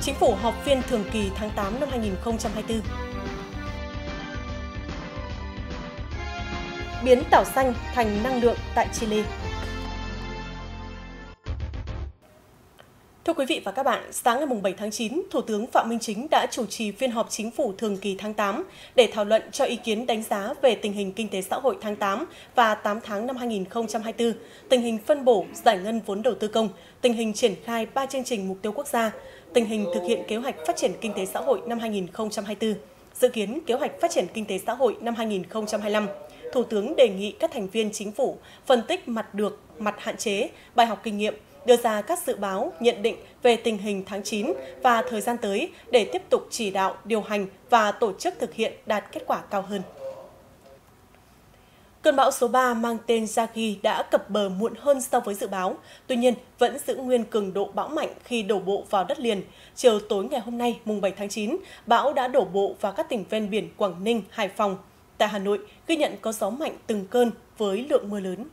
Chính phủ họp phiên thường kỳ tháng 8 năm 2024. Biến tảo xanh thành năng lượng tại Chile. Thưa quý vị và các bạn, sáng ngày 7 tháng 9, Thủ tướng Phạm Minh Chính đã chủ trì phiên họp chính phủ thường kỳ tháng 8 để thảo luận cho ý kiến đánh giá về tình hình kinh tế xã hội tháng 8 và 8 tháng năm 2024, tình hình phân bổ, giải ngân vốn đầu tư công, tình hình triển khai 3 chương trình mục tiêu quốc gia, tình hình thực hiện kế hoạch phát triển kinh tế xã hội năm 2024, dự kiến kế hoạch phát triển kinh tế xã hội năm 2025. Thủ tướng đề nghị các thành viên chính phủ phân tích mặt được, mặt hạn chế, bài học kinh nghiệm, đưa ra các dự báo, nhận định về tình hình tháng 9 và thời gian tới để tiếp tục chỉ đạo, điều hành và tổ chức thực hiện đạt kết quả cao hơn. Cơn bão số 3 mang tên Jagi đã cập bờ muộn hơn so với dự báo, tuy nhiên vẫn giữ nguyên cường độ bão mạnh khi đổ bộ vào đất liền. Chiều tối ngày hôm nay, mùng 7 tháng 9, bão đã đổ bộ vào các tỉnh ven biển Quảng Ninh, Hải Phòng. Tại Hà Nội, ghi nhận có gió mạnh từng cơn với lượng mưa lớn.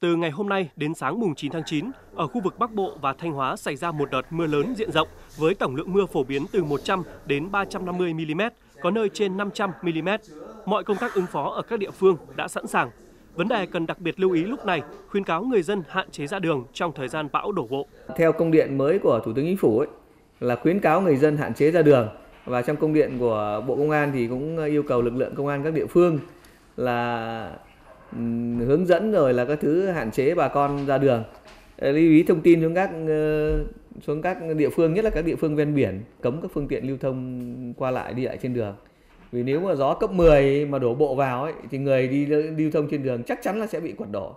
Từ ngày hôm nay đến sáng mùng 9 tháng 9, ở khu vực Bắc Bộ và Thanh Hóa xảy ra một đợt mưa lớn diện rộng với tổng lượng mưa phổ biến từ 100 đến 350 mm, có nơi trên 500 mm. Mọi công tác ứng phó ở các địa phương đã sẵn sàng. Vấn đề cần đặc biệt lưu ý lúc này, khuyến cáo người dân hạn chế ra đường trong thời gian bão đổ bộ. Theo công điện mới của Thủ tướng Chính phủ là khuyến cáo người dân hạn chế ra đường, và trong công điện của Bộ Công an thì cũng yêu cầu lực lượng công an các địa phương là hướng dẫn rồi là các thứ hạn chế bà con ra đường. Lưu ý thông tin xuống các địa phương, nhất là các địa phương ven biển, cấm các phương tiện lưu thông qua lại đi lại trên đường. Vì nếu mà gió cấp 10 mà đổ bộ vào ấy, thì người đi lưu thông trên đường chắc chắn là sẽ bị quật đổ.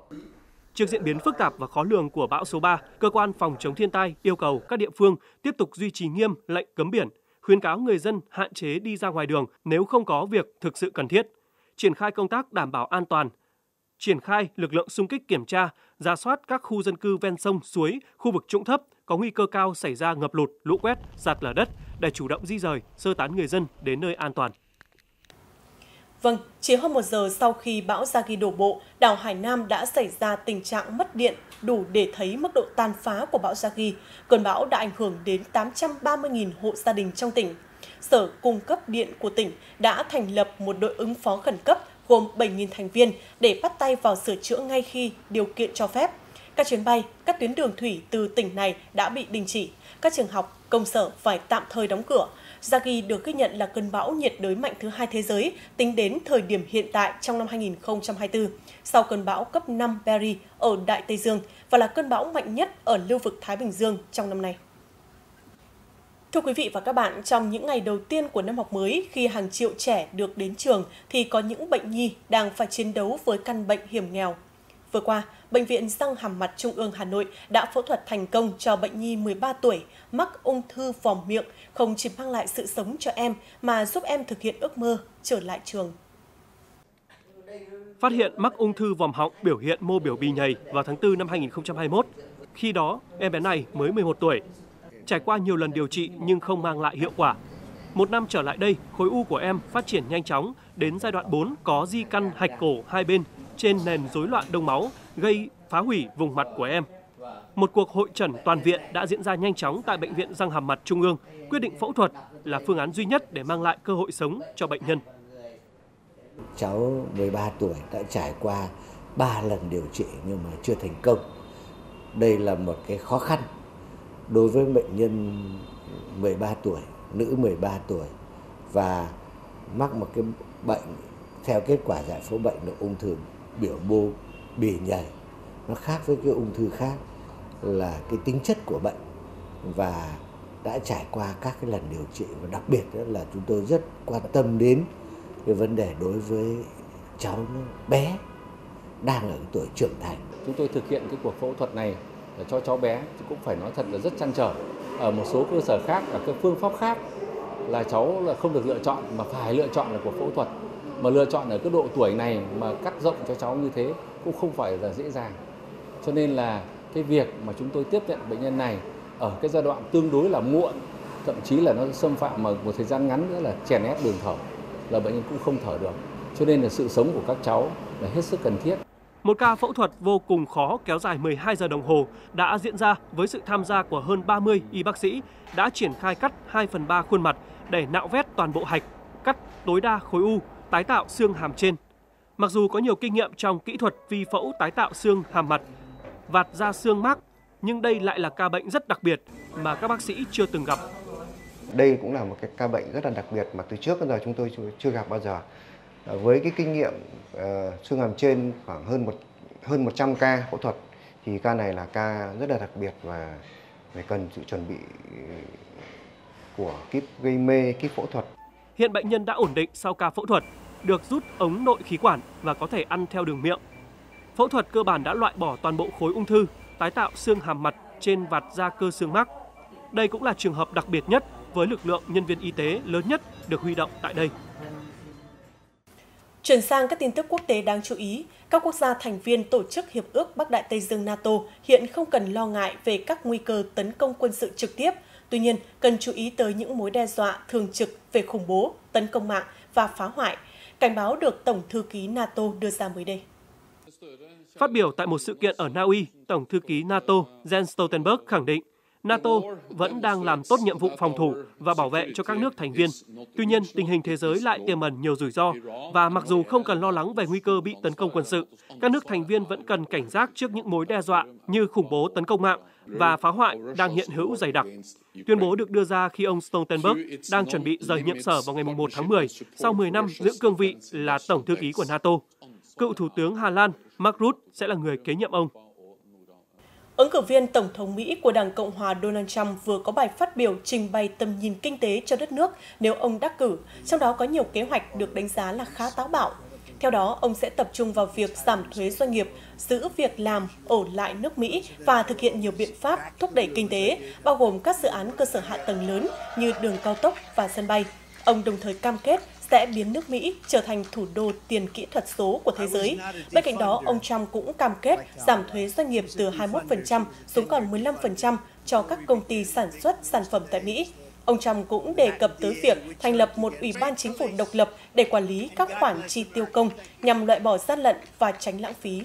Trước diễn biến phức tạp và khó lường của bão số 3, cơ quan phòng chống thiên tai yêu cầu các địa phương tiếp tục duy trì nghiêm lệnh cấm biển, khuyến cáo người dân hạn chế đi ra ngoài đường nếu không có việc thực sự cần thiết, triển khai công tác đảm bảo an toàn, triển khai lực lượng xung kích kiểm tra, rà soát các khu dân cư ven sông, suối, khu vực trũng thấp có nguy cơ cao xảy ra ngập lụt, lũ quét, sạt lở đất để chủ động di dời, sơ tán người dân đến nơi an toàn. Vâng, chỉ hơn 1 giờ sau khi bão Jagi đổ bộ, đảo Hải Nam đã xảy ra tình trạng mất điện đủ để thấy mức độ tàn phá của bão Jagi. Cơn bão đã ảnh hưởng đến 830.000 hộ gia đình trong tỉnh. Sở cung cấp điện của tỉnh đã thành lập một đội ứng phó khẩn cấp gồm 7.000 thành viên để bắt tay vào sửa chữa ngay khi điều kiện cho phép. Các chuyến bay, các tuyến đường thủy từ tỉnh này đã bị đình chỉ, các trường học, công sở phải tạm thời đóng cửa. Jagi được ghi nhận là cơn bão nhiệt đới mạnh thứ 2 thế giới tính đến thời điểm hiện tại trong năm 2024, sau cơn bão cấp 5 Barry ở Đại Tây Dương và là cơn bão mạnh nhất ở lưu vực Thái Bình Dương trong năm nay. Thưa quý vị và các bạn, trong những ngày đầu tiên của năm học mới, khi hàng triệu trẻ được đến trường thì có những bệnh nhi đang phải chiến đấu với căn bệnh hiểm nghèo. Vừa qua, Bệnh viện Răng Hàm Mặt Trung ương Hà Nội đã phẫu thuật thành công cho bệnh nhi 13 tuổi mắc ung thư vòm miệng, không chỉ mang lại sự sống cho em mà giúp em thực hiện ước mơ trở lại trường. Phát hiện mắc ung thư vòm họng biểu hiện mô biểu bì nhầy vào tháng 4 năm 2021. Khi đó, em bé này mới 11 tuổi. Trải qua nhiều lần điều trị nhưng không mang lại hiệu quả. Một năm trở lại đây, khối u của em phát triển nhanh chóng, đến giai đoạn 4 có di căn hạch cổ hai bên trên nền rối loạn đông máu, gây phá hủy vùng mặt của em. Một cuộc hội chẩn toàn viện đã diễn ra nhanh chóng tại Bệnh viện Răng Hàm Mặt Trung ương, quyết định phẫu thuật là phương án duy nhất để mang lại cơ hội sống cho bệnh nhân. Cháu 13 tuổi đã trải qua 3 lần điều trị nhưng mà chưa thành công. Đây là một cái khó khăn đối với bệnh nhân 13 tuổi, nữ 13 tuổi và mắc một cái bệnh theo kết quả giải phẫu bệnh là ung thư biểu mô bì nhầy. Nó khác với cái ung thư khác là cái tính chất của bệnh và đã trải qua các cái lần điều trị, và đặc biệt đó là chúng tôi rất quan tâm đến cái vấn đề đối với cháu bé đang ở tuổi trưởng thành. Chúng tôi thực hiện cái cuộc phẫu thuật này cho cháu bé cũng phải nói thật là rất trăn trở. Ở một số cơ sở khác, ở các phương pháp khác là cháu là không được lựa chọn mà phải lựa chọn là cuộc phẫu thuật. Mà lựa chọn ở cái độ tuổi này mà cắt rộng cho cháu như thế cũng không phải là dễ dàng. Cho nên là cái việc mà chúng tôi tiếp nhận bệnh nhân này ở cái giai đoạn tương đối là muộn, thậm chí là nó xâm phạm mà một thời gian ngắn nữa là chèn ép đường thở, là bệnh nhân cũng không thở được. Cho nên là sự sống của các cháu là hết sức cần thiết. Một ca phẫu thuật vô cùng khó kéo dài 12 giờ đồng hồ đã diễn ra với sự tham gia của hơn 30 y bác sĩ đã triển khai cắt 2/3 khuôn mặt để nạo vét toàn bộ hạch, cắt tối đa khối u, tái tạo xương hàm trên. Mặc dù có nhiều kinh nghiệm trong kỹ thuật vi phẫu tái tạo xương hàm mặt, vạt ra xương mác, nhưng đây lại là ca bệnh rất đặc biệt mà các bác sĩ chưa từng gặp. Đây cũng là một cái ca bệnh rất là đặc biệt mà từ trước đến giờ chúng tôi chưa gặp bao giờ. Với cái kinh nghiệm xương hàm trên khoảng hơn 100 ca phẫu thuật thì ca này là ca rất là đặc biệt và phải cần sự chuẩn bị của kíp gây mê, kíp phẫu thuật. Hiện bệnh nhân đã ổn định sau ca phẫu thuật, được rút ống nội khí quản và có thể ăn theo đường miệng. Phẫu thuật cơ bản đã loại bỏ toàn bộ khối ung thư, tái tạo xương hàm mặt trên vạt da cơ xương mác. Đây cũng là trường hợp đặc biệt nhất với lực lượng nhân viên y tế lớn nhất được huy động tại đây. Chuyển sang các tin tức quốc tế đáng chú ý, các quốc gia thành viên tổ chức Hiệp ước Bắc Đại Tây Dương NATO hiện không cần lo ngại về các nguy cơ tấn công quân sự trực tiếp, tuy nhiên cần chú ý tới những mối đe dọa thường trực về khủng bố, tấn công mạng và phá hoại, cảnh báo được Tổng thư ký NATO đưa ra mới đây. Phát biểu tại một sự kiện ở Na Uy, Tổng thư ký NATO Jens Stoltenberg khẳng định NATO vẫn đang làm tốt nhiệm vụ phòng thủ và bảo vệ cho các nước thành viên. Tuy nhiên, tình hình thế giới lại tiềm ẩn nhiều rủi ro và mặc dù không cần lo lắng về nguy cơ bị tấn công quân sự, các nước thành viên vẫn cần cảnh giác trước những mối đe dọa như khủng bố, tấn công mạng và phá hoại đang hiện hữu dày đặc. Tuyên bố được đưa ra khi ông Stoltenberg đang chuẩn bị rời nhiệm sở vào ngày 1 tháng 10 sau 10 năm giữ cương vị là Tổng thư ký của NATO. Cựu Thủ tướng Hà Lan Mark Rutte sẽ là người kế nhiệm ông. Ứng cử viên Tổng thống Mỹ của Đảng Cộng hòa Donald Trump vừa có bài phát biểu trình bày tầm nhìn kinh tế cho đất nước nếu ông đắc cử, trong đó có nhiều kế hoạch được đánh giá là khá táo bạo. Theo đó, ông sẽ tập trung vào việc giảm thuế doanh nghiệp, giữ việc làm ở lại nước Mỹ và thực hiện nhiều biện pháp thúc đẩy kinh tế, bao gồm các dự án cơ sở hạ tầng lớn như đường cao tốc và sân bay. Ông đồng thời cam kết sẽ biến nước Mỹ trở thành thủ đô tiền kỹ thuật số của thế giới. Bên cạnh đó, ông Trump cũng cam kết giảm thuế doanh nghiệp từ 21% xuống còn 15% cho các công ty sản xuất sản phẩm tại Mỹ. Ông Trump cũng đề cập tới việc thành lập một ủy ban chính phủ độc lập để quản lý các khoản chi tiêu công nhằm loại bỏ gian lận và tránh lãng phí.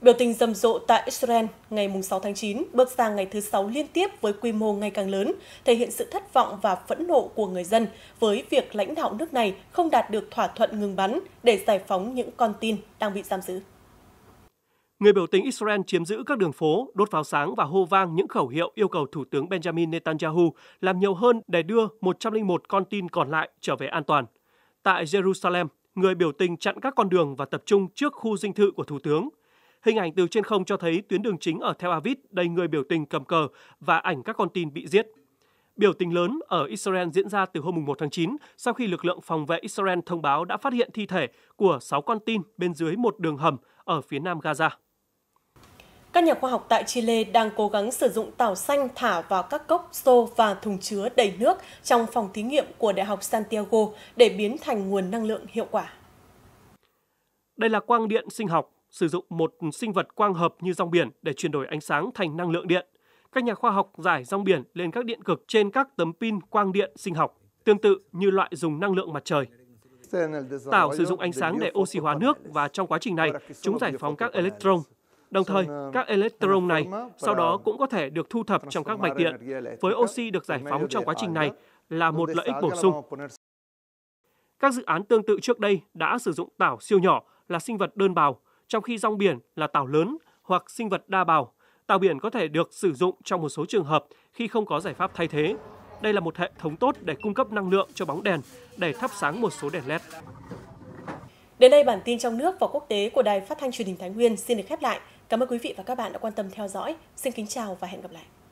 Biểu tình rầm rộ tại Israel ngày 6 tháng 9 bước sang ngày thứ 6 liên tiếp với quy mô ngày càng lớn, thể hiện sự thất vọng và phẫn nộ của người dân với việc lãnh đạo nước này không đạt được thỏa thuận ngừng bắn để giải phóng những con tin đang bị giam giữ. Người biểu tình Israel chiếm giữ các đường phố, đốt pháo sáng và hô vang những khẩu hiệu yêu cầu Thủ tướng Benjamin Netanyahu làm nhiều hơn để đưa 101 con tin còn lại trở về an toàn. Tại Jerusalem, người biểu tình chặn các con đường và tập trung trước khu dinh thự của Thủ tướng. Hình ảnh từ trên không cho thấy tuyến đường chính ở Tel Aviv đầy người biểu tình cầm cờ và ảnh các con tin bị giết. Biểu tình lớn ở Israel diễn ra từ hôm 1 tháng 9 sau khi lực lượng phòng vệ Israel thông báo đã phát hiện thi thể của 6 con tin bên dưới một đường hầm ở phía nam Gaza. Các nhà khoa học tại Chile đang cố gắng sử dụng tảo xanh thả vào các cốc, xô và thùng chứa đầy nước trong phòng thí nghiệm của Đại học Santiago để biến thành nguồn năng lượng hiệu quả. Đây là quang điện sinh học, sử dụng một sinh vật quang hợp như rong biển để chuyển đổi ánh sáng thành năng lượng điện. Các nhà khoa học rải rong biển lên các điện cực trên các tấm pin quang điện sinh học, tương tự như loại dùng năng lượng mặt trời. Tảo sử dụng ánh sáng để oxy hóa nước và trong quá trình này, chúng giải phóng các electron. Đồng thời, các electron này sau đó cũng có thể được thu thập trong các mạch điện. Với oxy được giải phóng trong quá trình này là một lợi ích bổ sung. Các dự án tương tự trước đây đã sử dụng tảo siêu nhỏ là sinh vật đơn bào, trong khi rong biển là tảo lớn hoặc sinh vật đa bào. Tảo biển có thể được sử dụng trong một số trường hợp khi không có giải pháp thay thế. Đây là một hệ thống tốt để cung cấp năng lượng cho bóng đèn, để thắp sáng một số đèn LED. Đến đây bản tin trong nước và quốc tế của Đài Phát thanh Truyền hình Thái Nguyên xin được khép lại. Cảm ơn quý vị và các bạn đã quan tâm theo dõi. Xin kính chào và hẹn gặp lại.